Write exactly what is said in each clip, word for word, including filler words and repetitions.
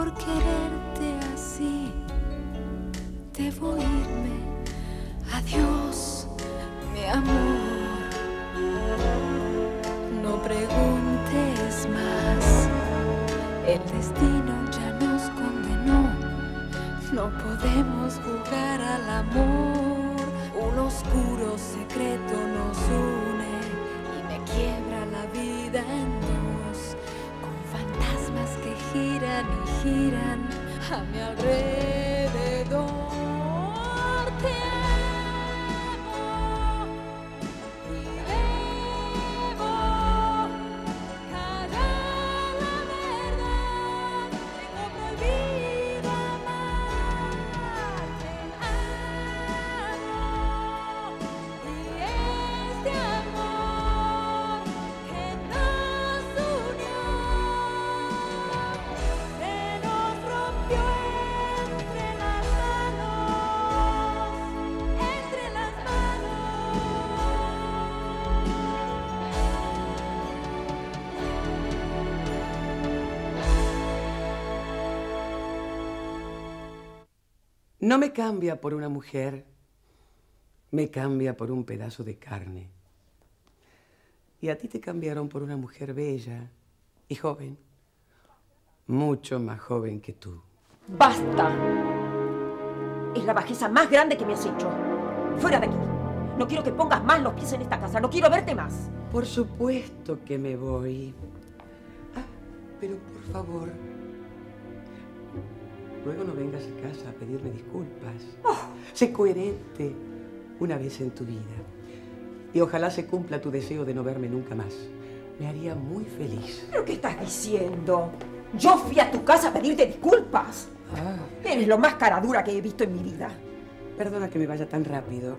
por quererte así. Debo irme. Adiós, mi amor. No preguntes más. El destino ya nos condenó. No podemos jugar al amor. Un oscuro secreto nos une y me quiebra la vida en dos. Con fantasmas que giran y giran a mi alrededor. Te amo y debo cara la verdad. Tengo prohibido amar. Te amo y este amor que nos unió se nos rompió entre las manos, entre las manos. No me cambia por una mujer, me cambia por un pedazo de carne. Y a ti te cambiaron por una mujer bella y joven, mucho más joven que tú. ¡Basta! Es la bajeza más grande que me has hecho. Fuera de aquí. No quiero que pongas más los pies en esta casa. No quiero verte más. Por supuesto que me voy. Ah, pero por favor, luego no vengas a casa a pedirme disculpas. Sé coherente una vez en tu vida. Y ojalá se cumpla tu deseo de no verme nunca más. Me haría muy feliz. ¿Pero qué estás diciendo? Yo fui a tu casa a pedirte disculpas. Ah, Eres lo más cara dura que he visto en mi vida. perdona que me vaya tan rápido,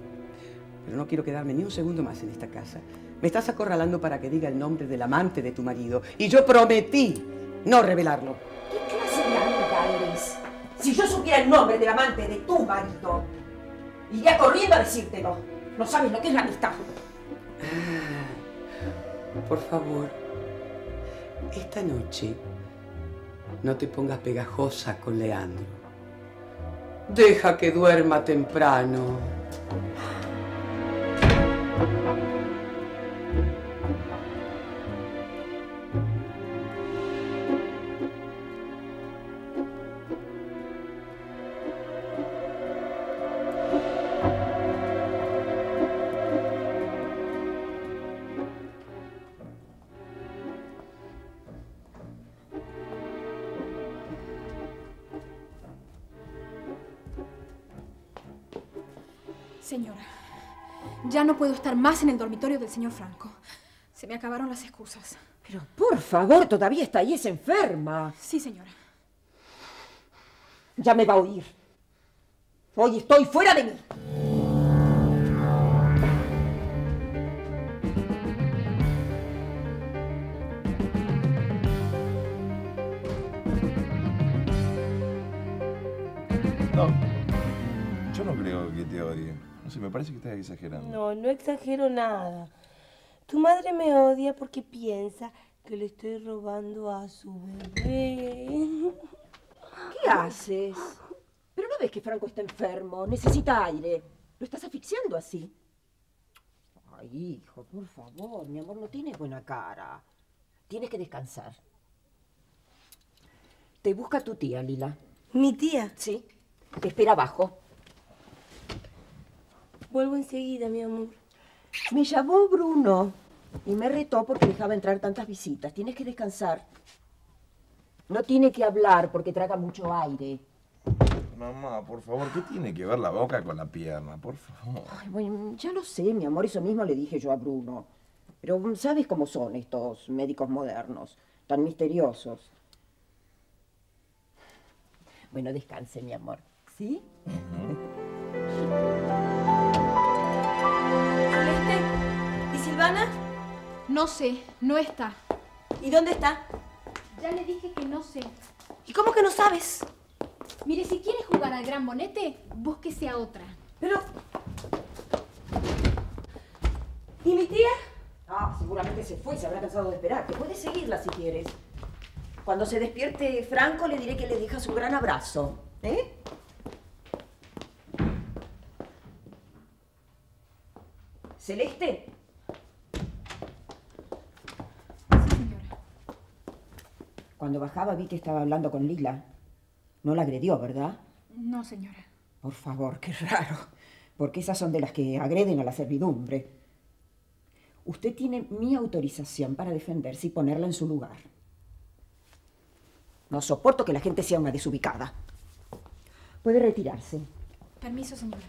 pero no quiero quedarme ni un segundo más en esta casa. Me estás acorralando para que diga el nombre del amante de tu marido. Y yo prometí no revelarlo. ¿Qué clase de amiga eres? Si yo supiera el nombre del amante de tu marido, iría corriendo a decírtelo. No sabes lo que es la amistad. Ah, por favor, esta noche no te pongas pegajosa con Leandro. Deja que duerma temprano. Señora, ya no puedo estar más en el dormitorio del señor Franco. Se me acabaron las excusas. Pero por favor, todavía está ahí, es enferma. Sí, señora. Ya me va a oír. Hoy estoy fuera de mí. No, yo no creo que te odie. No sé, me parece que estás exagerando. No, no exagero nada. Tu madre me odia porque piensa que le estoy robando a su bebé. ¿Qué haces? Pero no ves que Franco está enfermo, necesita aire. Lo estás asfixiando así. Ay, hijo, por favor, mi amor, no tienes buena cara. Tienes que descansar. Te busca tu tía, Lila. ¿Mi tía? Sí, te espera abajo. Vuelvo enseguida, mi amor. Me llamó Bruno y me retó porque dejaba entrar tantas visitas. Tienes que descansar. No tiene que hablar porque traga mucho aire. Mamá, por favor, ¿qué tiene que ver la boca con la pierna? Por favor. Ay, bueno, ya lo sé, mi amor. Eso mismo le dije yo a Bruno. Pero ¿sabes cómo son estos médicos modernos? Tan misteriosos. Bueno, descanse, mi amor. ¿Sí? Uh-huh. ¿Y Silvana? No sé, no está. ¿Y dónde está? Ya le dije que no sé. ¿Y cómo que no sabes? Mire, si quieres jugar al gran bonete, búsquese a otra. Pero... ¿Y mi tía? Ah, seguramente se fue y se habrá cansado de esperar. Puedes seguirla si quieres. Cuando se despierte Franco le diré que le dejas un gran abrazo, ¿eh? ¿Celeste? Sí, señora. Cuando bajaba vi que estaba hablando con Lila. No la agredió, ¿verdad? No, señora. Por favor, qué raro. Porque esas son de las que agreden a la servidumbre. Usted tiene mi autorización para defenderse y ponerla en su lugar. No soporto que la gente sea una desubicada. Puede retirarse. Permiso, señora.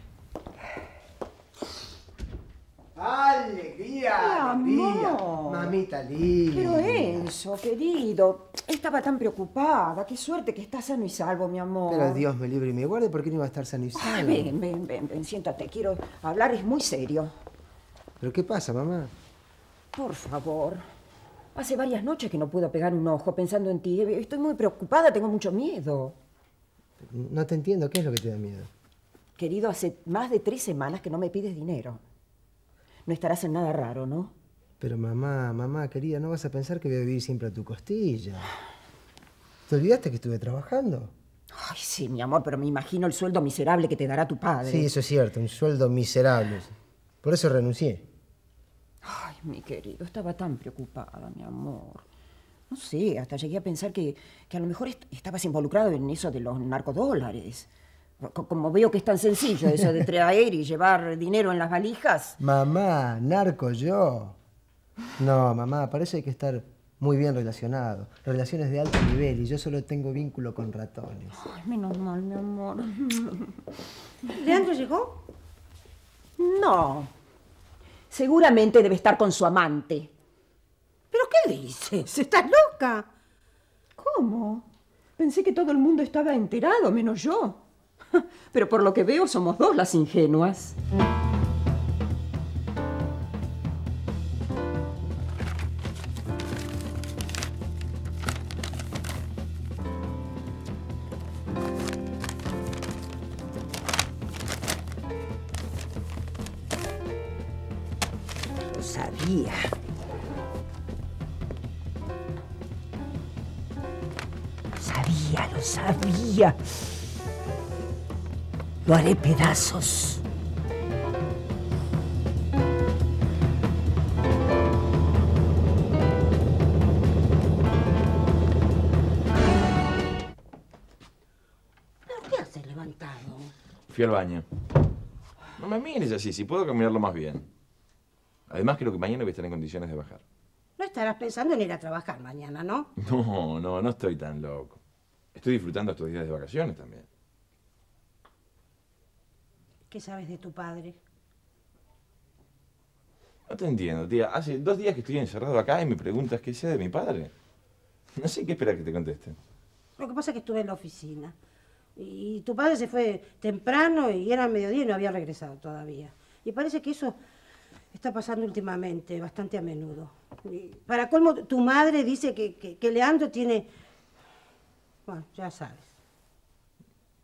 ¡Alegría! ¡Alegría! Mamita linda. Pero Enzo, querido, estaba tan preocupada. Qué suerte que estás sano y salvo, mi amor. Pero Dios me libre y me guarde, ¿por qué no iba a estar sano y salvo? Ay, ven, ven, ven, ven, siéntate. Quiero hablar, es muy serio. ¿Pero qué pasa, mamá? Por favor. Hace varias noches que no puedo pegar un ojo pensando en ti. Estoy muy preocupada, tengo mucho miedo. No te entiendo. ¿Qué es lo que te da miedo? Querido, hace más de tres semanas que no me pides dinero. No estarás en nada raro, ¿no? Pero mamá, mamá, querida, no vas a pensar que voy a vivir siempre a tu costilla. ¿Te olvidaste que estuve trabajando? Ay, sí, mi amor, pero me imagino el sueldo miserable que te dará tu padre. Sí, eso es cierto, un sueldo miserable. Por eso renuncié. Ay, mi querido, estaba tan preocupada, mi amor. No sé, hasta llegué a pensar que, que a lo mejor est- estabas involucrado en eso de los narcodólares. Como veo que es tan sencillo eso de traer y llevar dinero en las valijas. Mamá, narco yo. No, mamá, para eso hay que estar muy bien relacionado. Relaciones de alto nivel y yo solo tengo vínculo con ratones. Ay, menos mal, mi amor. ¿Leandro llegó? No. Seguramente debe estar con su amante. ¿Pero qué dices? ¿Estás loca? ¿Cómo? Pensé que todo el mundo estaba enterado, menos yo. Pero por lo que veo, somos dos las ingenuas. Lo sabía. Lo sabía, lo sabía. Lo haré pedazos. ¿Pero qué haces levantado? Fui al baño. No me mires así, si puedo caminarlo más bien. Además creo que mañana voy a estar en condiciones de bajar. No estarás pensando en ir a trabajar mañana, ¿no? No, no, no estoy tan loco. Estoy disfrutando estos días de vacaciones también. ¿Qué sabes de tu padre? No te entiendo, tía. Hace dos días que estoy encerrado acá y me preguntas qué sé de mi padre. No sé qué esperar que te conteste. Lo que pasa es que estuve en la oficina. Y tu padre se fue temprano y era mediodía y no había regresado todavía. Y parece que eso está pasando últimamente, bastante a menudo. Y para colmo, tu madre dice que, que, que Leandro tiene... Bueno, ya sabes.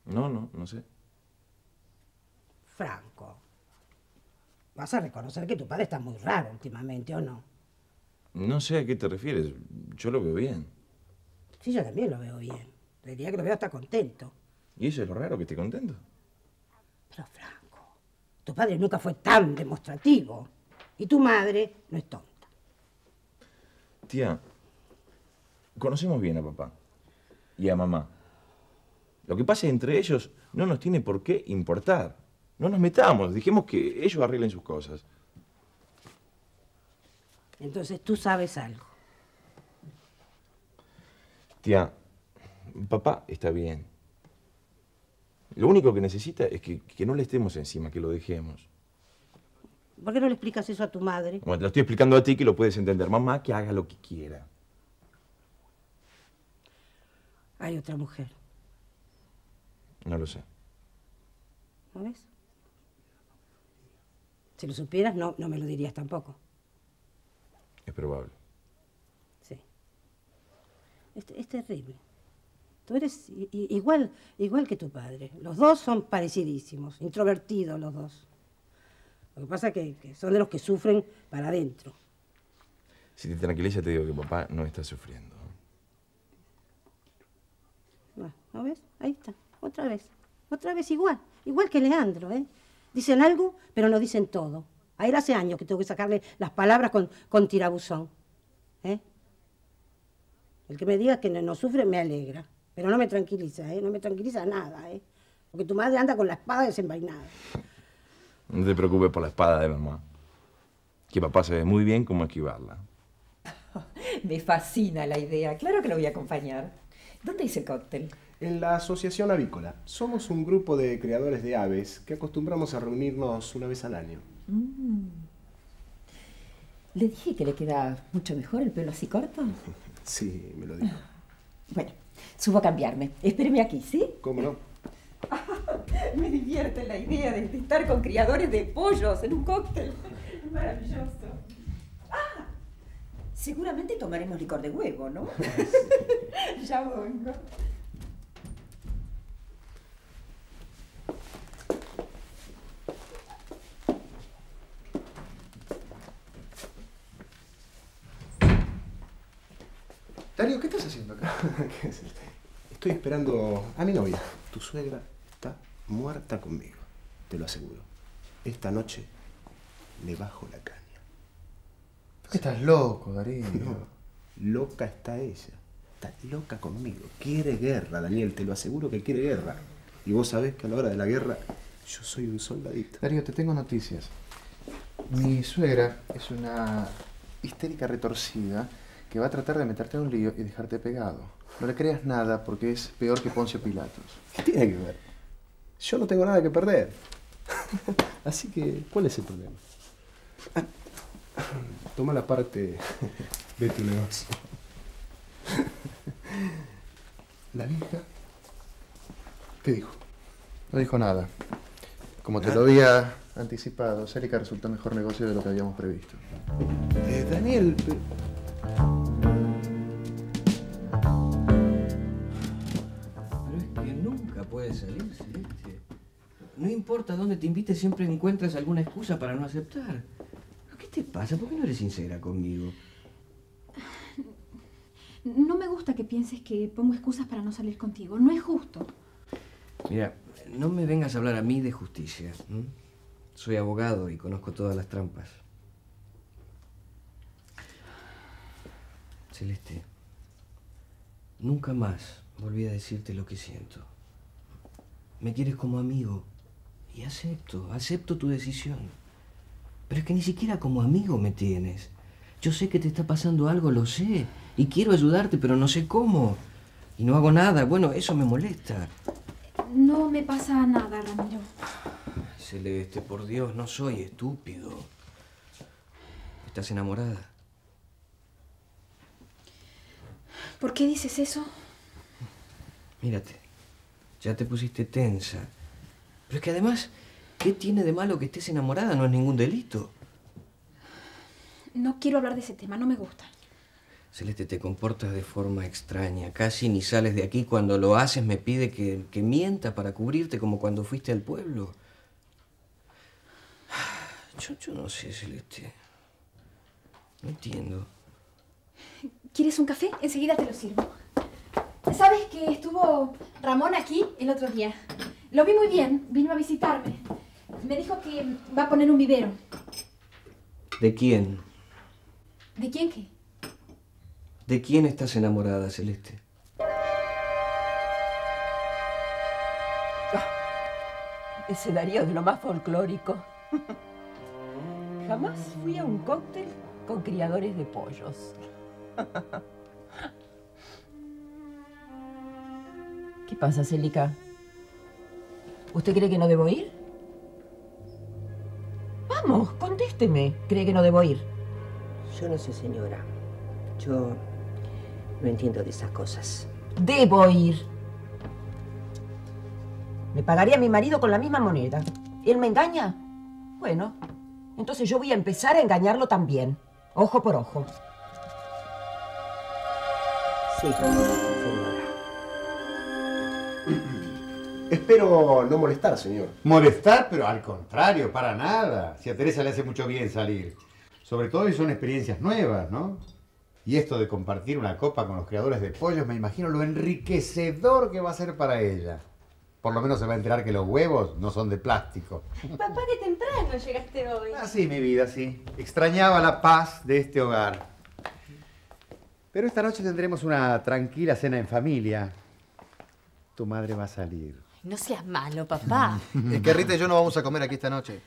No, no, no sé. Franco, vas a reconocer que tu padre está muy raro últimamente, ¿o no? No sé a qué te refieres. Yo lo veo bien. Sí, yo también lo veo bien. Diría que lo veo hasta contento. ¿Y eso es lo raro, que esté contento? Pero, Franco, tu padre nunca fue tan demostrativo. Y tu madre no es tonta. Tía, conocemos bien a papá y a mamá. Lo que pase entre ellos no nos tiene por qué importar. No nos metamos, dijimos que ellos arreglen sus cosas. Entonces tú sabes algo. Tía, papá está bien. Lo único que necesita es que, que no le estemos encima, que lo dejemos. ¿Por qué no le explicas eso a tu madre? Bueno, te lo estoy explicando a ti que lo puedes entender. Mamá, que haga lo que quiera. Hay otra mujer. No lo sé. ¿No ves? Si lo supieras, no, no me lo dirías tampoco. Es probable. Sí. Es, es terrible. Tú eres i, i, igual, igual que tu padre. Los dos son parecidísimos, introvertidos los dos. Lo que pasa es que, que son de los que sufren para adentro. Si te tranquiliza, te digo que papá no está sufriendo. ¿Lo ves? Ahí está, otra vez, otra vez igual, igual que Leandro, ¿eh? Dicen algo, pero no dicen todo. A él hace años que tengo que sacarle las palabras con, con tirabuzón, ¿eh? El que me diga que no, no sufre me alegra, pero no me tranquiliza, ¿eh? No me tranquiliza nada, ¿eh? Porque tu madre anda con la espada desenvainada. No te preocupes por la espada de mamá, que papá sabe muy bien cómo esquivarla. Me fascina la idea, claro que lo voy a acompañar. ¿Dónde hice el cóctel? En la Asociación Avícola. Somos un grupo de criadores de aves que acostumbramos a reunirnos una vez al año. Mm. ¿Le dije que le queda mucho mejor el pelo así corto? Sí, me lo dijo. Bueno, subo a cambiarme. Espéreme aquí, ¿sí? ¿Cómo no? Me divierte la idea de estar con criadores de pollos en un cóctel. Es maravilloso. ¡Ah! Seguramente tomaremos licor de huevo, ¿no? Ya voy, ¿no? Darío, ¿qué estás haciendo acá? ¿Qué es este? Estoy esperando a mi novia. Tu suegra está muerta conmigo, te lo aseguro. Esta noche le bajo la caña. Estás loco, Darío. No, loca está ella. Está loca conmigo. Quiere guerra, Daniel. Te lo aseguro que quiere guerra. Y vos sabés que a la hora de la guerra yo soy un soldadito. Darío, te tengo noticias. Mi suegra es una histérica retorcida que va a tratar de meterte en un lío y dejarte pegado. No le creas nada porque es peor que Poncio Pilatos. ¿Qué tiene que ver? Yo no tengo nada que perder. Así que, ¿cuál es el problema? Toma la parte de tu negocio. ¿La vieja? ¿Qué dijo? No dijo nada. Como te lo había anticipado, Celica resultó mejor negocio de lo que habíamos previsto. Eh, Daniel... Pero es que nunca puede salir, Celeste. No importa dónde te invites, siempre encuentras alguna excusa para no aceptar. ¿Qué te pasa? ¿Por qué no eres sincera conmigo? No me gusta que pienses que pongo excusas para no salir contigo. No es justo. Mira, no me vengas a hablar a mí de justicia. ¿Mm? Soy abogado y conozco todas las trampas. Celeste, nunca más volví a decirte lo que siento. Me quieres como amigo y acepto, acepto tu decisión. Pero es que ni siquiera como amigo me tienes. Yo sé que te está pasando algo, lo sé. Y quiero ayudarte, pero no sé cómo. Y no hago nada. Bueno, eso me molesta. No me pasa nada, Ramiro. Ay, Celeste, por Dios, no soy estúpido. ¿Estás enamorada? ¿Por qué dices eso? Mírate, ya te pusiste tensa. Pero es que además... ¿Qué tiene de malo que estés enamorada? No es ningún delito. No quiero hablar de ese tema, no me gusta. Celeste, te comportas de forma extraña. Casi ni sales de aquí. Cuando lo haces me pide que, que mienta para cubrirte, como cuando fuiste al pueblo. Yo, yo no sé, Celeste. No entiendo. ¿Quieres un café? Enseguida te lo sirvo. ¿Sabes que estuvo Ramón aquí el otro día? Lo vi muy bien, vino a visitarme. Me dijo que va a poner un vivero. ¿De quién? ¿De quién qué? ¿De quién estás enamorada, Celeste? Oh, ese Darío es lo más folclórico. Jamás fui a un cóctel con criadores de pollos. ¿Qué pasa, Celica? ¿Usted cree que no debo ir? Vamos, contésteme. ¿Cree que no debo ir? Yo no sé, señora. Yo no entiendo de esas cosas. Debo ir. Le pagaré a mi marido con la misma moneda. ¿Él me engaña? Bueno, entonces yo voy a empezar a engañarlo también. Ojo por ojo. Sí, señora. Espero no molestar, señor. ¿Molestar? Pero al contrario, para nada. Si a Teresa le hace mucho bien salir. Sobre todo si son experiencias nuevas, ¿no? Y esto de compartir una copa con los criadores de pollos, me imagino lo enriquecedor que va a ser para ella. Por lo menos se va a enterar que los huevos no son de plástico. Papá, qué temprano llegaste hoy. Ah, sí, mi vida, sí. Extrañaba la paz de este hogar. Pero esta noche tendremos una tranquila cena en familia. Tu madre va a salir. No seas malo, papá. Es que Rita y yo no vamos a comer aquí esta noche.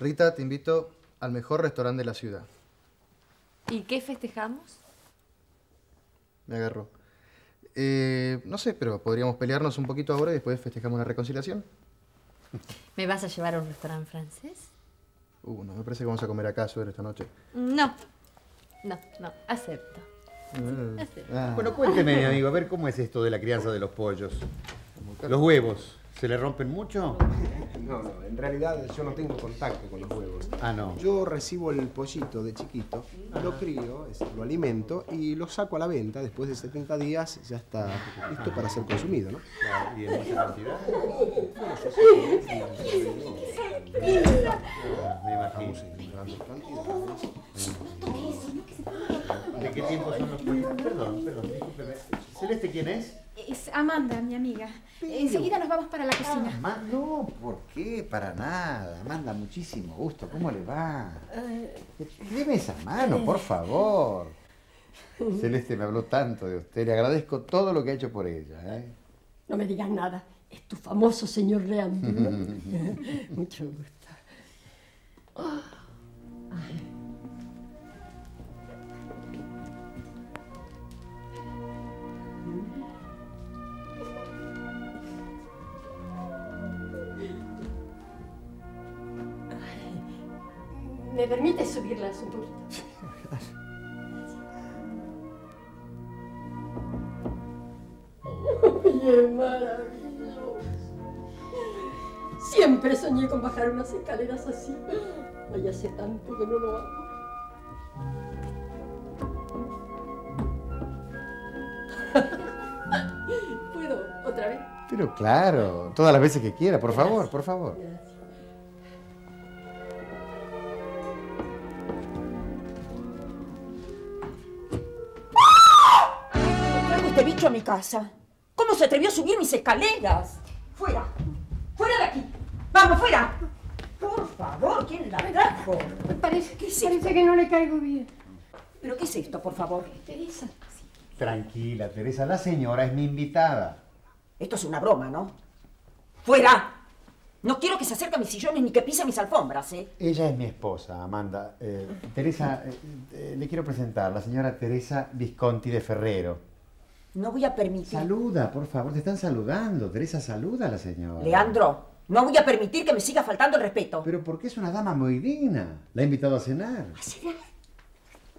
Rita, te invito al mejor restaurante de la ciudad. ¿Y qué festejamos? Me agarró. Eh, no sé, pero podríamos pelearnos un poquito ahora y después festejamos la reconciliación. ¿Me vas a llevar a un restaurante francés? Uh, no, me parece que vamos a comer acá, suegro, esta noche. No, no, no, acepto. Uh, acepto. Ah. Bueno, cuénteme, amigo, a ver cómo es esto de la crianza de los pollos. Los huevos, ¿se le rompen mucho? No, no, en realidad yo no tengo contacto con los huevos. Ah, no. Yo recibo el pollito de chiquito, lo crío, es decir, lo alimento y lo saco a la venta. Después de setenta días ya está listo para ser consumido, ¿no? ¿Y en mucha cantidad? Me bajamos en grandes cantidades. ¿De qué tiempo son los pollitos? Perdón, perdón, discúlpeme. ¿Celeste quién es? Es Amanda, mi amiga. Pero... Enseguida nos vamos para la cocina. Amanda, no, ¿por qué? Para nada. Amanda, muchísimo gusto. ¿Cómo le va? Uh... Deme esa mano, por favor. Uh... Celeste me habló tanto de usted. Le agradezco todo lo que ha hecho por ella, ¿eh? No me digas nada. Es tu famoso señor Leandro. Mucho gusto. Oh. Ay. ¿Me permites subirlas un poquito? Sí, claro. Bien, maravilloso. Siempre soñé con bajar unas escaleras así. Ay, hace tanto que no lo hago. ¿Puedo otra vez? Pero claro, todas las veces que quiera, por Gracias. favor, por favor. Gracias. A mi casa. ¿Cómo se atrevió a subir mis escaleras? ¡Fuera! ¡Fuera de aquí! ¡Vamos, fuera! Por favor, ¿quién la trajo? Parece, que, sí. parece que no le caigo bien. ¿Pero qué es esto, por favor? Teresa. Sí. Tranquila, Teresa. La señora es mi invitada. Esto es una broma, ¿no? ¡Fuera! No quiero que se acerque a mis sillones ni que pise mis alfombras, ¿eh? Ella es mi esposa, Amanda. Eh, Teresa, eh, eh, le quiero presentar. La señora Teresa Visconti de Ferrero. No voy a permitir... Saluda, por favor, te están saludando. Teresa, saluda a la señora. Leandro, no voy a permitir que me siga faltando el respeto. Pero porque es una dama muy digna. La he invitado a cenar. ¿A cenar?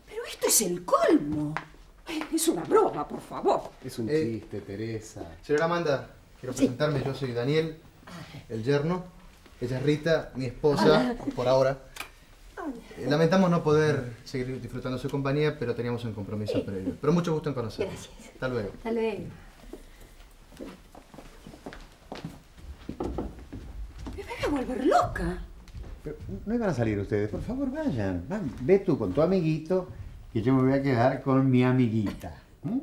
Pero esto es el colmo. Es una broma, por favor. Es un chiste, eh, Teresa. Señora Amanda, quiero presentarme. Sí. Yo soy Daniel, el yerno. Ella es Rita, mi esposa, por ahora. Lamentamos no poder seguir disfrutando su compañía, pero teníamos un compromiso previo. Pero mucho gusto en conocerla. Gracias. Hasta luego. Hasta luego. Me van a volver loca. Pero no iban a salir ustedes. Por favor, vayan. Van. Ve tú con tu amiguito que yo me voy a quedar con mi amiguita. ¿Mm?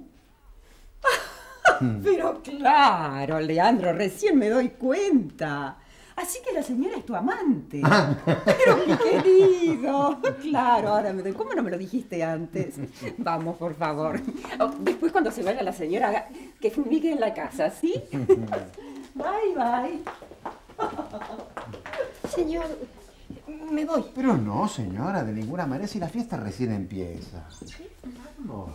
Pero claro, Leandro, recién me doy cuenta. Así que la señora es tu amante. Ah. Pero mi querido, claro, ahora me doy... ¿Cómo no me lo dijiste antes? Vamos, por favor. Oh, después cuando se vaya la señora, que fumigue en la casa, ¿sí? Bye, bye. Señor, me voy. Pero no, señora, de ninguna manera, si la fiesta recién empieza. Vamos,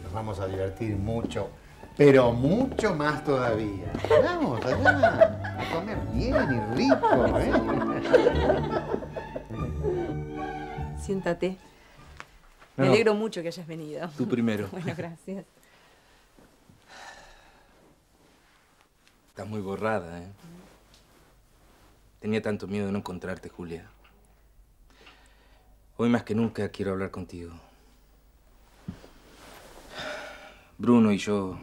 nos vamos a divertir mucho. Pero mucho más todavía. Vamos allá a comer bien y rico, ¿eh? Siéntate. Me no. alegro mucho que hayas venido. Tú primero. Bueno, gracias. Estás muy borrada, ¿eh? Tenía tanto miedo de no encontrarte, Julia. Hoy más que nunca quiero hablar contigo. Bruno y yo...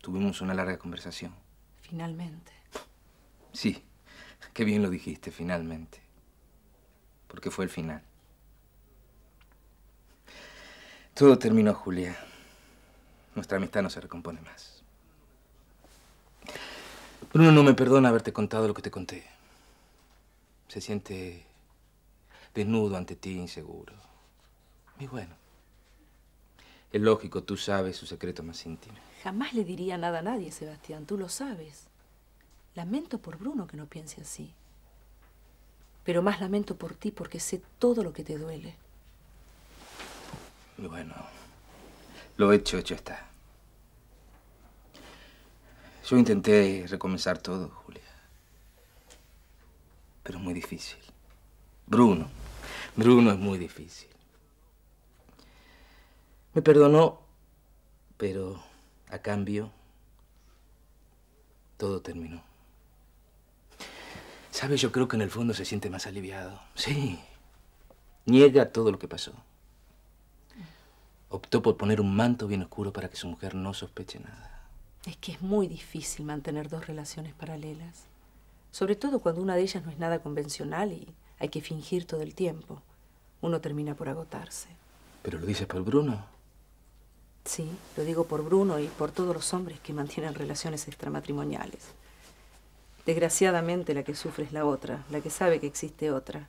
Tuvimos una larga conversación. Finalmente. Sí, qué bien lo dijiste, finalmente. Porque fue el final. Todo terminó, Julia. Nuestra amistad no se recompone más. Bruno no me perdona haberte contado lo que te conté. Se siente desnudo ante ti, inseguro. Y bueno, es lógico, tú sabes su secreto más íntimo. Jamás le diría nada a nadie, Sebastián, tú lo sabes. Lamento por Bruno que no piense así. Pero más lamento por ti porque sé todo lo que te duele. Y bueno, lo hecho, hecho está. Yo intenté recomenzar todo, Julia. Pero es muy difícil. Bruno, Bruno es muy difícil. Me perdonó, pero a cambio todo terminó. ¿Sabes? Yo creo que en el fondo se siente más aliviado. Sí, niega todo lo que pasó. Optó por poner un manto bien oscuro para que su mujer no sospeche nada. Es que es muy difícil mantener dos relaciones paralelas. Sobre todo cuando una de ellas no es nada convencional y hay que fingir todo el tiempo. Uno termina por agotarse. ¿Pero lo dices por Bruno? Sí, lo digo por Bruno y por todos los hombres que mantienen relaciones extramatrimoniales. Desgraciadamente, la que sufre es la otra, la que sabe que existe otra.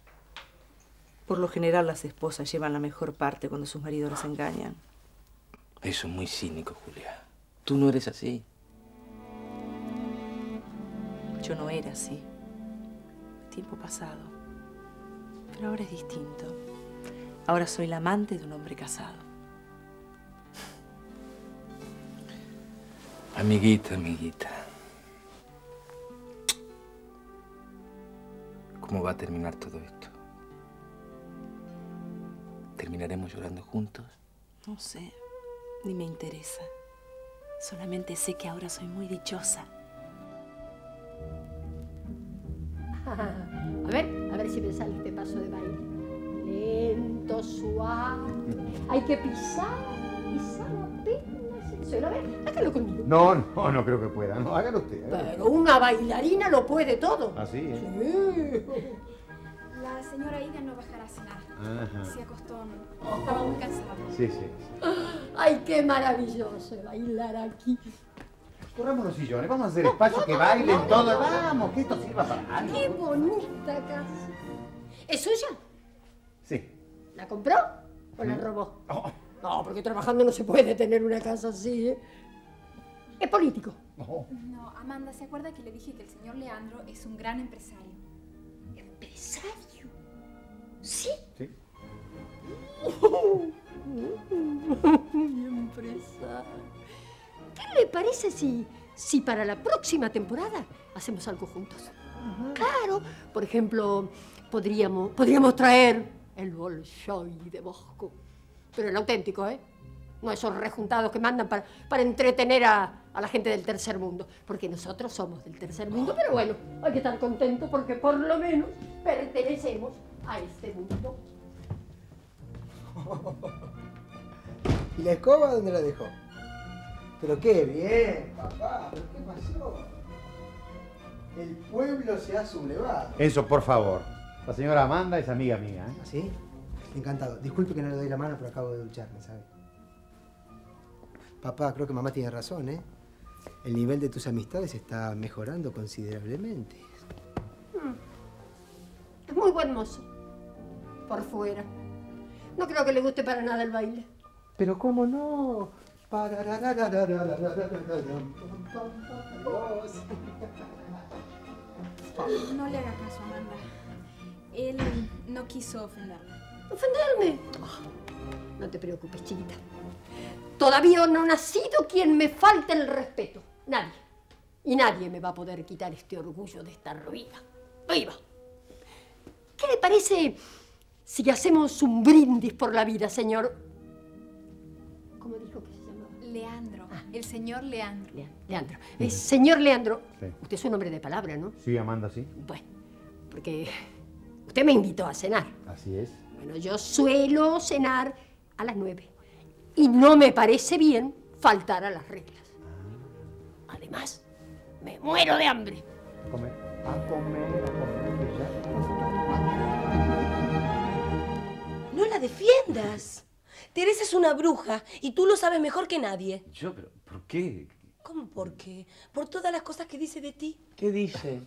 Por lo general, las esposas llevan la mejor parte cuando sus maridos las engañan. Eso es muy cínico, Julia. Tú no eres así. Yo no era así. Tiempo pasado. Pero ahora es distinto. Ahora soy la amante de un hombre casado. Amiguita, amiguita. ¿Cómo va a terminar todo esto? ¿Terminaremos llorando juntos? No sé, ni me interesa. Solamente sé que ahora soy muy dichosa. A ver, a ver si me sale este paso de baile. Lento, suave. Hay que pisar, pisar apenas el suelo. A ver, hágalo conmigo. No, no, no creo que pueda. No, hágalo usted. Hágalo. Pero una bailarina lo puede todo. Así, ¿eh? Sí. La señora Ida no bajará a cenar. Ajá. Se acostó, ¿no? Estaba muy cansada. Sí, sí, sí. ¡Ay, qué maravilloso bailar aquí! Corramos los sillones, vamos a hacer no, espacio no, que no, bailen no, todos. No, vamos, que esto sirva para algo. ¡Qué bonita casa! ¿Es suya? Sí. ¿La compró o la robó? No, no, porque trabajando no se puede tener una casa así, ¿eh? ¿Es político? No. No, Amanda, ¿se acuerda que le dije que el señor Leandro es un gran empresario? ¿Empresario? ¿Sí? Sí. Mi empresario. ¿Qué le parece si, si para la próxima temporada hacemos algo juntos? Ajá. Claro. Por ejemplo, podríamos, podríamos traer el Bolshoi de Moscú. Pero el auténtico, ¿eh? No esos rejuntados que mandan para, para entretener a, a la gente del tercer mundo. Porque nosotros somos del tercer mundo, pero bueno, hay que estar contentos porque por lo menos pertenecemos a este mundo. ¿Y la escoba dónde la dejó? Pero qué bien, papá, ¿pero qué pasó? El pueblo se ha sublevado. Eso, por favor. La señora Amanda es amiga mía, ¿eh? ¿Sí? Encantado. Disculpe que no le doy la mano, pero acabo de ducharme, ¿sabes? Papá, creo que mamá tiene razón, ¿eh? El nivel de tus amistades está mejorando considerablemente. Es muy buen mozo. Por fuera. No creo que le guste para nada el baile. Pero ¿cómo no? No le haga caso, Amanda. Él no quiso ofenderme. ¿Ofenderme? Oh, no te preocupes, chiquita. Todavía no ha nacido quien me falte el respeto. Nadie. Y nadie me va a poder quitar este orgullo de estar viva. ¡Viva! ¿Qué le parece si hacemos un brindis por la vida, señor? ¿Cómo dijo que se llamaba? Leandro. Ah. El señor Leandro. Le Leandro. Sí. El señor Leandro. Sí. Usted es un hombre de palabra, ¿no? Sí, Amanda, sí. Bueno, porque usted me invitó a cenar. Así es. Bueno, yo suelo cenar a las nueve. Y no me parece bien faltar a las reglas. Además, me muero de hambre. A comer, a comer, a comer. No la defiendas. Teresa es una bruja y tú lo sabes mejor que nadie. Yo, pero ¿por qué? ¿Cómo por qué? Por todas las cosas que dice de ti. ¿Qué dice?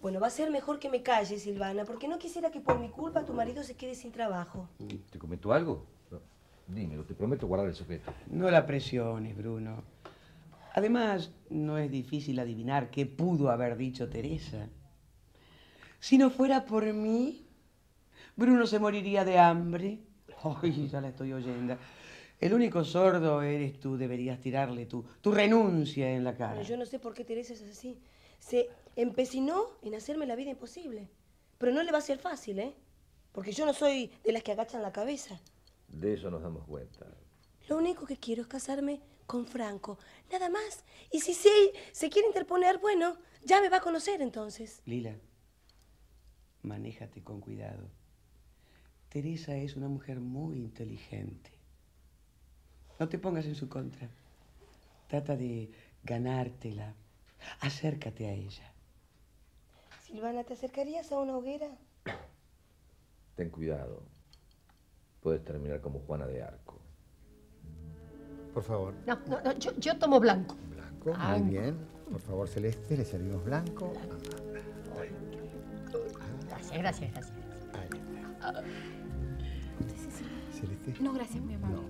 Bueno, va a ser mejor que me calles, Silvana, porque no quisiera que por mi culpa tu marido se quede sin trabajo. ¿Te comentó algo? No. Dímelo, te prometo guardar el secreto. No la presiones, Bruno. Además, no es difícil adivinar qué pudo haber dicho Teresa. Si no fuera por mí, Bruno se moriría de hambre. Ay, ya la estoy oyendo. El único sordo eres tú, deberías tirarle tu, tu renuncia en la cara. Bueno, yo no sé por qué Teresa es así. Se empecinó en hacerme la vida imposible. Pero no le va a ser fácil, ¿eh? Porque yo no soy de las que agachan la cabeza. De eso nos damos cuenta. Lo único que quiero es casarme con Franco, nada más. Y si se, se quiere interponer, bueno, ya me va a conocer entonces. Lila, manéjate con cuidado. Teresa es una mujer muy inteligente. No te pongas en su contra. Trata de ganártela. Acércate a ella. Silvana, ¿te acercarías a una hoguera? Ten cuidado. Puedes terminar como Juana de Arco. Por favor. No, no, no yo, yo tomo blanco. Blanco, ah, muy bien. Por favor, Celeste, le servimos blanco. Gracias, gracias, gracias. Celeste. No, gracias, mi amor. No.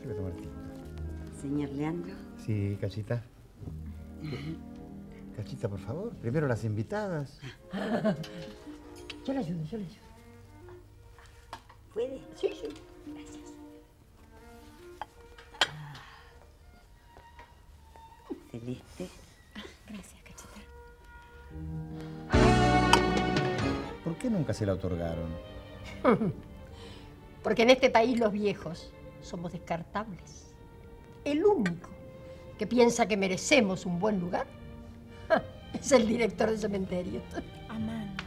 Se va a tomar tinto. Señor Leandro. Sí, Cachita. Cachita, por favor. Primero las invitadas. Yo la ayudo, yo la ayudo. ¿Puede? Sí, sí. Gracias. Celeste. Gracias, Cachita. ¿Por qué nunca se la otorgaron? Porque en este país los viejos somos descartables. El único que piensa que merecemos un buen lugar es el director del cementerio. Amanda,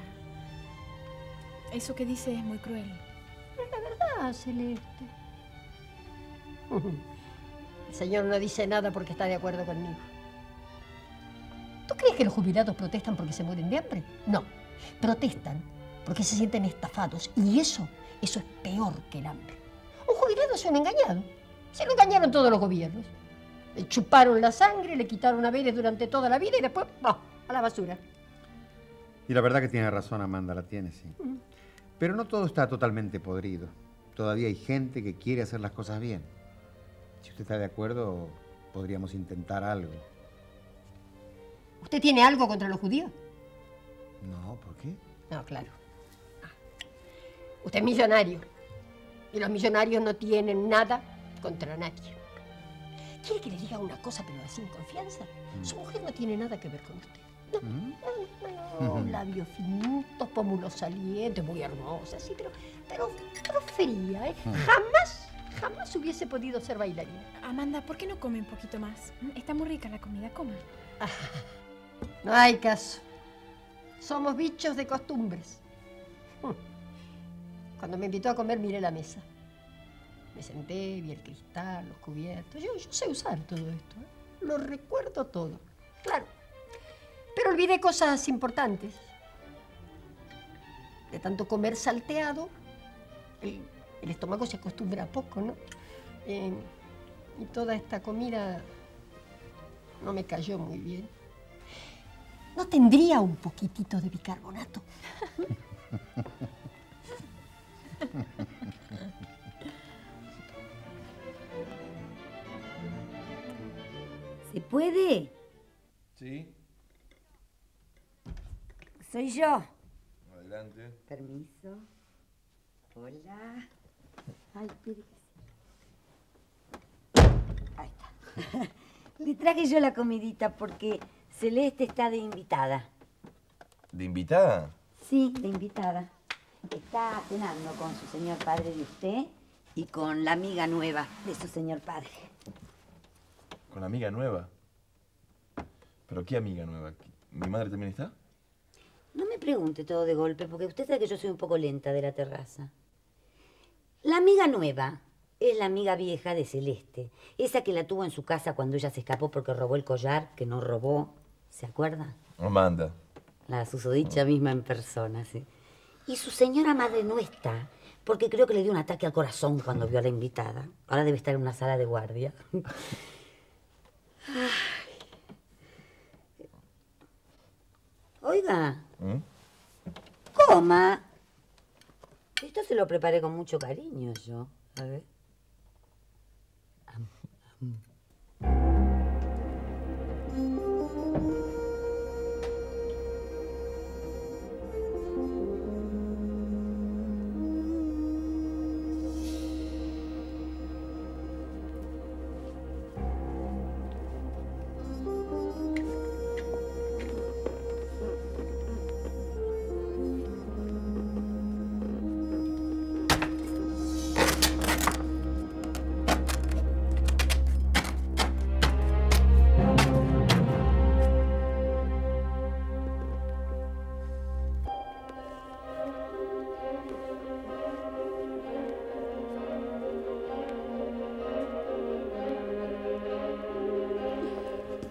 eso que dice es muy cruel. Es la verdad, Celeste. El señor no dice nada porque está de acuerdo conmigo. ¿Tú crees que los jubilados protestan porque se mueren de hambre? No, protestan porque se sienten estafados. Y eso, eso es peor que el hambre. Un jubilado es un engañado. Se lo engañaron todos los gobiernos. Le chuparon la sangre, le quitaron haberes durante toda la vida y después, ¡pum!, a la basura. Y la verdad que tiene razón, Amanda, la tiene, sí. Mm. Pero no todo está totalmente podrido. Todavía hay gente que quiere hacer las cosas bien. Si usted está de acuerdo, podríamos intentar algo. ¿Usted tiene algo contra los judíos? No, ¿por qué? No, claro. Ah. Usted es millonario. Y los millonarios no tienen nada contra nadie. ¿Quiere que le diga una cosa, pero así en confianza? Mm. Su mujer no tiene nada que ver con usted. No, ¿Mm? no, no, no. Labios finitos, pómulos salientes, muy hermosa, sí, pero, pero, pero fría, ¿eh? Mm. Jamás, jamás hubiese podido ser bailarina. Amanda, ¿por qué no come un poquito más? Está muy rica la comida, coma. Ah, no hay caso. Somos bichos de costumbres. Cuando me invitó a comer, miré la mesa. Me senté, vi el cristal, los cubiertos. Yo, yo sé usar todo esto, ¿eh? Lo recuerdo todo, claro. Pero olvidé cosas importantes. De tanto comer salteado, el, el estómago se acostumbra a poco, ¿no? Eh, y toda esta comida no me cayó muy bien. ¿No tendría un poquitito de bicarbonato? ¿Se puede? Sí. Soy yo. Adelante. Permiso. Hola. Ay, pero... Ahí está. Le traje yo la comidita porque Celeste está de invitada. ¿De invitada? Sí, de invitada. Está cenando con su señor padre de usted y con la amiga nueva de su señor padre. ¿Con la amiga nueva? ¿Pero qué amiga nueva? ¿Mi madre también está? No me pregunte todo de golpe, porque usted sabe que yo soy un poco lenta de la terraza. La amiga nueva es la amiga vieja de Celeste, esa que la tuvo en su casa cuando ella se escapó porque robó el collar, que no robó, ¿se acuerda? Amanda. La susodicha misma en persona, sí. Y su señora madre no está, porque creo que le dio un ataque al corazón cuando vio a la invitada. Ahora debe estar en una sala de guardia. Ay. Oiga, ¿Mm? Coma. Esto se lo preparé con mucho cariño yo. A ver.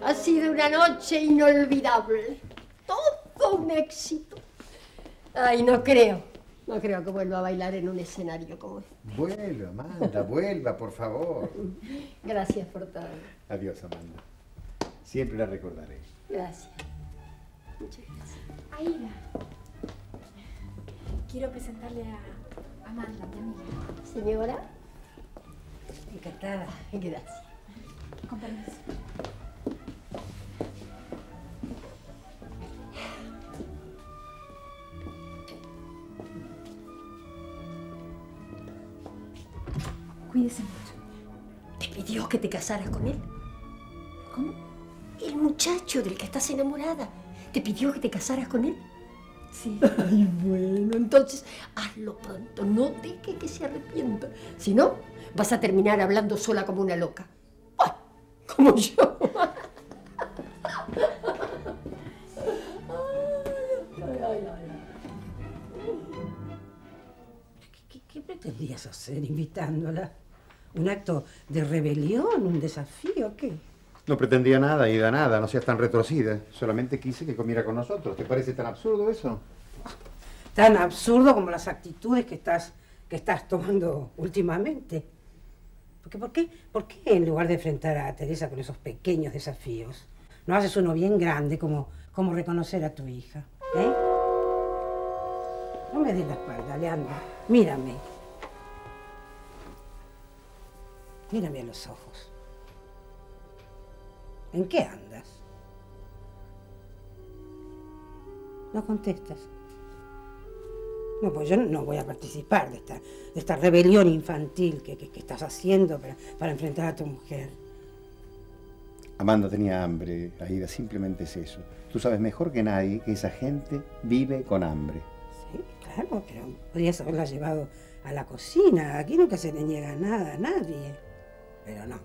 Ha sido una noche inolvidable. Todo un éxito. Ay, no creo. No creo que vuelva a bailar en un escenario como este. Vuelva, Amanda, vuelva, por favor. Gracias por todo. Adiós, Amanda. Siempre la recordaré. Gracias. Muchas gracias. Aida. Quiero presentarle a Amanda, mi amiga. Señora. Encantada. Gracias. Con permiso. Cuídese mucho. ¿Te pidió que te casaras con él? ¿Cómo? El muchacho del que estás enamorada. ¿Te pidió que te casaras con él? Sí. Ay, bueno, entonces hazlo pronto. No dejes que se arrepienta. Si no, vas a terminar hablando sola como una loca. ¡Ay! Como yo. ¿Querías hacer invitándola? ¿Un acto de rebelión? ¿Un desafío? ¿Qué? No pretendía nada, Aida, nada. No seas tan retorcida. Solamente quise que comiera con nosotros. ¿Te parece tan absurdo eso? Tan absurdo como las actitudes que estás, que estás tomando últimamente. Porque, ¿por qué? ¿Por qué en lugar de enfrentar a Teresa con esos pequeños desafíos, no haces uno bien grande como, como reconocer a tu hija? ¿Eh? No me des la espalda, Leandro. Mírame. Mírame a los ojos. ¿En qué andas? No contestas. No, pues yo no voy a participar de esta, de esta rebelión infantil que, que, que estás haciendo para, para enfrentar a tu mujer. Amanda tenía hambre, Aida, simplemente es eso. Tú sabes mejor que nadie que esa gente vive con hambre. Sí, claro, pero podrías haberla llevado a la cocina. Aquí nunca se le niega nada a nadie. Pero no.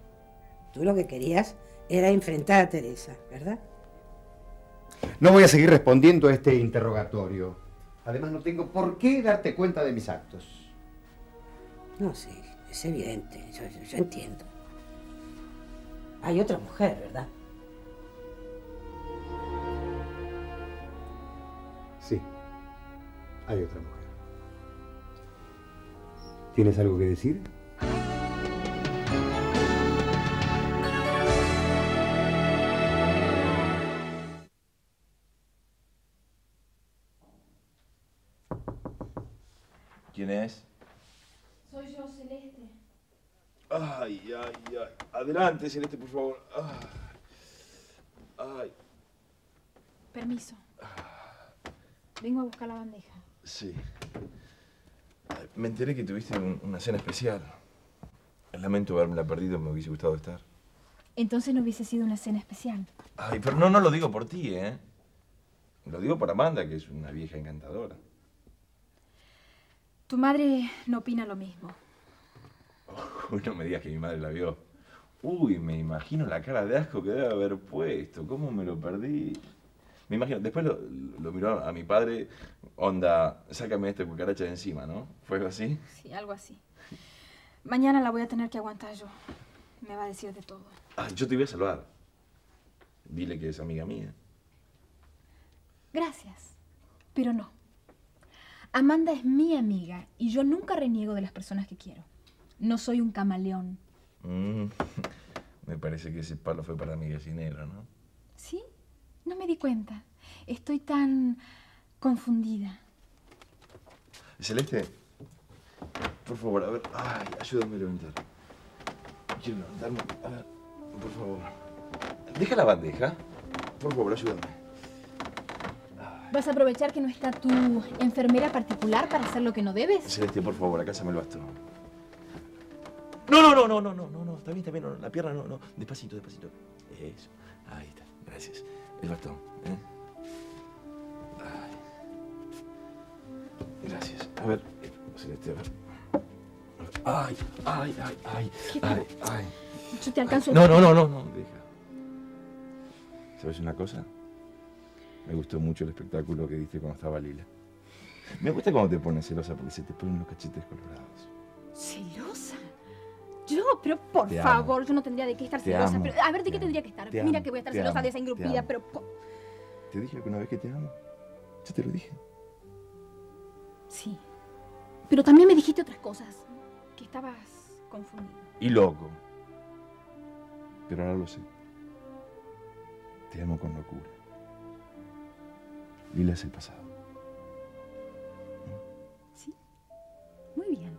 Tú lo que querías era enfrentar a Teresa, ¿verdad? No voy a seguir respondiendo a este interrogatorio. Además, no tengo por qué darte cuenta de mis actos. No, sí, es evidente. Yo, yo, yo entiendo. Hay otra mujer, ¿verdad? Sí, hay otra mujer. ¿Tienes algo que decir? ¿Quién es? Soy yo, Celeste. Ay, ay, ay. Adelante, Celeste, por favor. Ay. Ay. Permiso. Vengo a buscar la bandeja. Sí. Me enteré que tuviste un, una cena especial. Lamento habermela perdido, me hubiese gustado estar. Entonces no hubiese sido una cena especial. Ay, pero no, no lo digo por ti, ¿eh? Lo digo por Amanda, que es una vieja encantadora. Tu madre no opina lo mismo. Uy, no me digas que mi madre la vio. Uy, me imagino la cara de asco que debe haber puesto. ¿Cómo me lo perdí? Me imagino, después lo, lo miró a mi padre, onda, sácame esta cucaracha de encima, ¿no? ¿Fue algo así? Sí, algo así. Mañana la voy a tener que aguantar yo. Me va a decir de todo. Ah, yo te voy a salvar. Dile que es amiga mía. Gracias, pero no. Amanda es mi amiga y yo nunca reniego de las personas que quiero. No soy un camaleón. Mm. Me parece que ese palo fue para mi gallinero, ¿no? Sí, no me di cuenta. Estoy tan confundida. Celeste, por favor, a ver, ay, ayúdame a levantar. Quiero levantarme, a ver, por favor. Deja la bandeja, por favor, ayúdame. Ay. ¿Vas a aprovechar que no está tu enfermera particular para hacer lo que no debes? Celeste, por favor, acásame el bastón. No, no, no, no, no, no, no, no, está bien, está bien, no, la pierna no, no, despacito, despacito. Eso, ahí está, gracias. El bastón, ¿eh? Ay. Gracias, a ver, Celeste, a ver. Ay, ay, ay, ay, ay, ay. Yo te alcanzo. Ay. No, no, no, no, no, deja. ¿Sabes una cosa? Me gustó mucho el espectáculo que diste cuando estaba Lila. Me gusta cuando te pones celosa porque se te ponen los cachetes colorados. ¿Celosa? Yo, pero por te favor, amo. Yo no tendría de qué estar te celosa. Pero, a ver, ¿de te qué amo. Tendría que estar? Te Mira amo. Que voy a estar te celosa amo. De esa ingrupida, pero... ¿Te dije alguna vez que te amo? Yo te lo dije. Sí, pero también me dijiste otras cosas, que estabas confundido. Y loco. Pero ahora lo sé. Te amo con locura. Lila es el pasado. Sí, muy bien.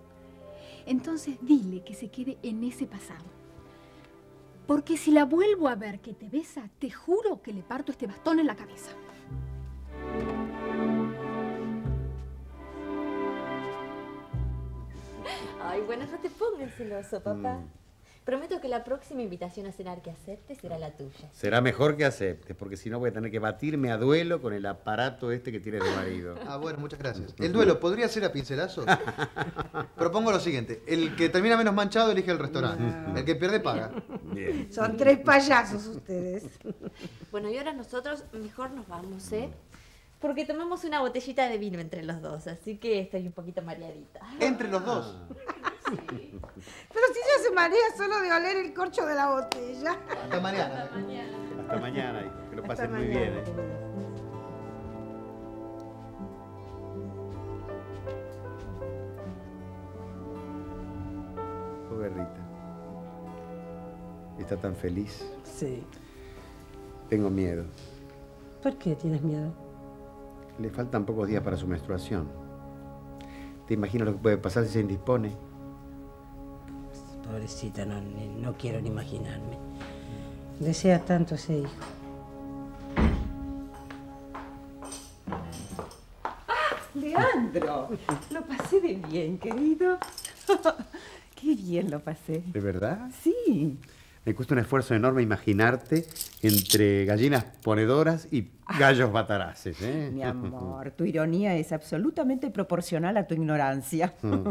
Entonces dile que se quede en ese pasado. Porque si la vuelvo a ver que te besa, te juro que le parto este bastón en la cabeza. Ay, bueno, no te pongas celoso, papá. Mm. Prometo que la próxima invitación a cenar que aceptes será la tuya. Será mejor que aceptes, porque si no voy a tener que batirme a duelo con el aparato este que tiene tu marido. Ah, bueno, muchas gracias. ¿El duelo podría ser a pincelazos? Propongo lo siguiente. El que termina menos manchado elige el restaurante. No. El que pierde paga. Bien. Son tres payasos ustedes. Bueno, y ahora nosotros mejor nos vamos, ¿eh? Porque tomamos una botellita de vino entre los dos, así que estoy un poquito mareadita. ¿Entre los dos? Sí. Pero si ya se marea solo de oler el corcho de la botella. Hasta mañana. Hasta mañana. Hasta mañana, hijo. Que lo pasen muy bien, ¿eh? Pobre Rita. ¿Está tan feliz? Sí. Tengo miedo. ¿Por qué tienes miedo? Le faltan pocos días para su menstruación. ¿Te imaginas lo que puede pasar si se indispone? Pobrecita, no, no quiero ni imaginarme. Desea tanto ese hijo. ¡Ah, Leandro! Lo pasé de bien, querido. Qué bien lo pasé. ¿De verdad? Sí. Me cuesta un esfuerzo enorme imaginarte entre gallinas ponedoras y gallos bataraces, ¿eh? Mi amor, tu ironía es absolutamente proporcional a tu ignorancia. Mm.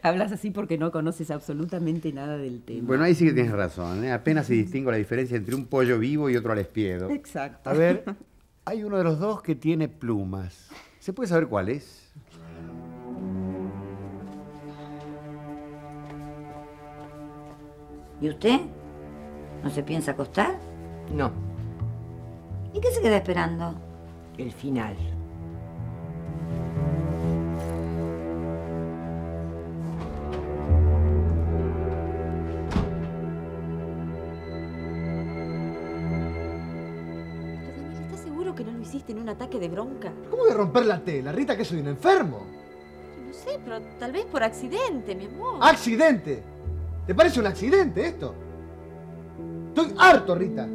Hablas así porque no conoces absolutamente nada del tema. Bueno, ahí sí que tienes razón, ¿eh? Apenas se distingo la diferencia entre un pollo vivo y otro al espiedo. Exacto. A ver, hay uno de los dos que tiene plumas. ¿Se puede saber cuál es? ¿Y usted? ¿No se piensa acostar? No. ¿Y qué se queda esperando? El final. Pero, ¿estás seguro que no lo hiciste en un ataque de bronca? ¿Cómo de romper la tela, Rita, que soy un enfermo? No sé, pero tal vez por accidente, mi amor. ¿Accidente? ¿Te parece un accidente esto? Estoy harto, Rita.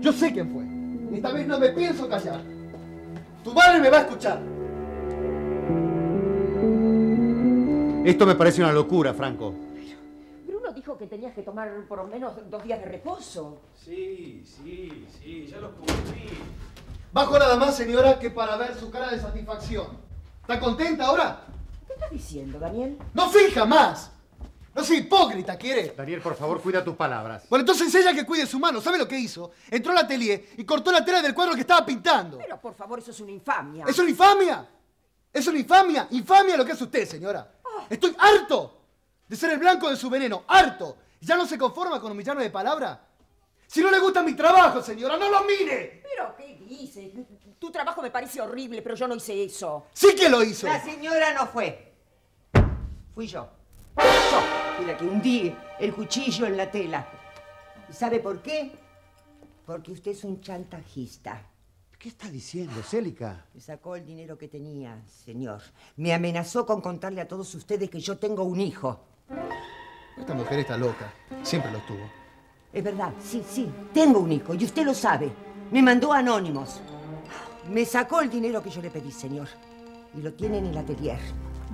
Yo sé quién fue. Y esta vez no me pienso callar. Tu madre me va a escuchar. Esto me parece una locura, Franco. Pero Bruno dijo que tenías que tomar por lo menos dos días de reposo. Sí, sí, sí, ya lo cumplí. Bajo nada más, señora, que para ver su cara de satisfacción. ¿Está contenta ahora? ¿Qué estás diciendo, Daniel? ¡No fija más! No soy hipócrita, ¿quiere? Daniel, por favor, cuida tus palabras. Bueno, entonces ella que cuide su mano. ¿Sabe lo que hizo? Entró al atelier y cortó la tela del cuadro que estaba pintando. Pero, por favor, eso es una infamia. ¿Es una infamia? ¿Es una infamia? Infamia lo que hace usted, señora. Oh. Estoy harto de ser el blanco de su veneno. ¡Harto! ¿Ya no se conforma con humillarme de palabra? Si no le gusta mi trabajo, señora, no lo mire. Pero, ¿qué dices? Tu trabajo me parece horrible, pero yo no hice eso. ¡Sí que lo hizo! La señora no fue. Fui yo. Yo fui la que hundí el cuchillo en la tela. ¿Y sabe por qué? Porque usted es un chantajista. ¿Qué está diciendo, Célica? Me sacó el dinero que tenía, señor. Me amenazó con contarle a todos ustedes que yo tengo un hijo. Esta mujer está loca. Siempre lo tuvo. Es verdad, sí, sí. Tengo un hijo y usted lo sabe. Me mandó a Anónimos. Me sacó el dinero que yo le pedí, señor. Y lo tiene en el atelier.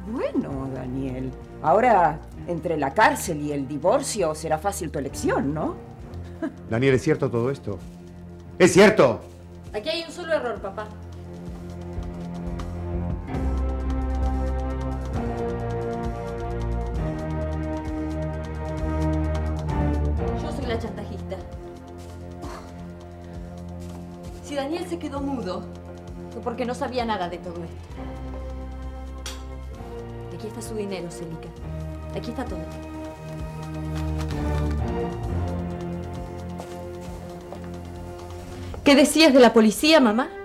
Bueno, Daniel. Ahora, entre la cárcel y el divorcio será fácil tu elección, ¿no? Daniel, ¿es cierto todo esto? ¡Es cierto! Aquí hay un solo error, papá. Yo soy la chantajista. Si Daniel se quedó mudo, fue porque no sabía nada de todo esto. Aquí está su dinero, Célica. Aquí está todo. ¿Qué decías de la policía, mamá?